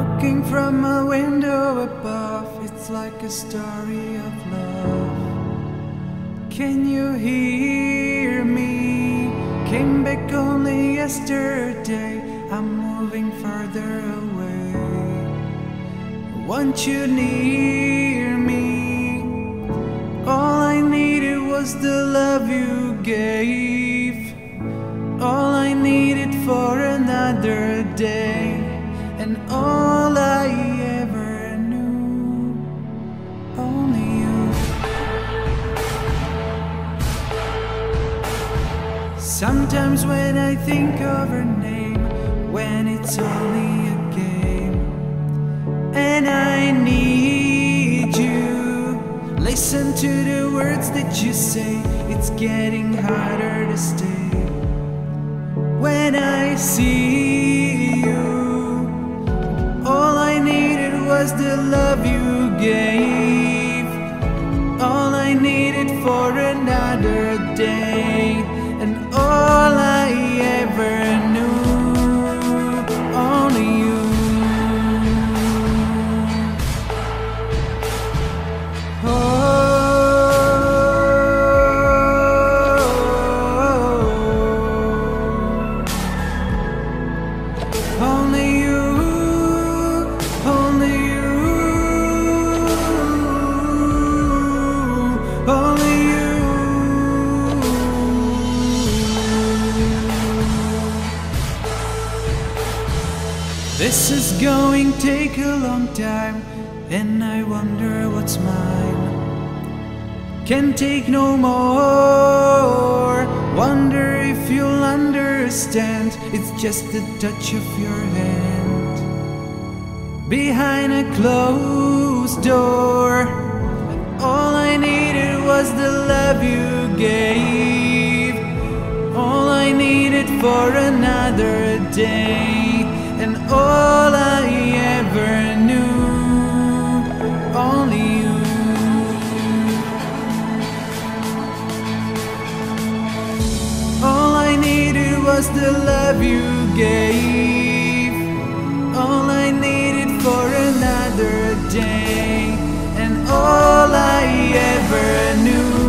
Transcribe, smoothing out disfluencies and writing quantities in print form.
Looking from a window above, it's like a story of love. Can you hear me? Came back only yesterday, I'm moving further away. Want you near me? All I needed was the love you gave. All I needed for another day, and all I ever knew, only you. Sometimes when I think of her name, when it's only a game, and I need you, listen to the words that you say. It's getting harder to stay when I see you. Was the love you gave, all I needed for another day, and all I ever knew, only you. Oh, only you. This is going to take a long time, and I wonder what's mine. Can't take no more. Wonder if you'll understand. It's just the touch of your hand behind a closed door. And all I needed was the love you gave, all I needed for another day, and all I ever knew, only you. All I needed was the love you gave, all I needed for another day, and all I ever knew.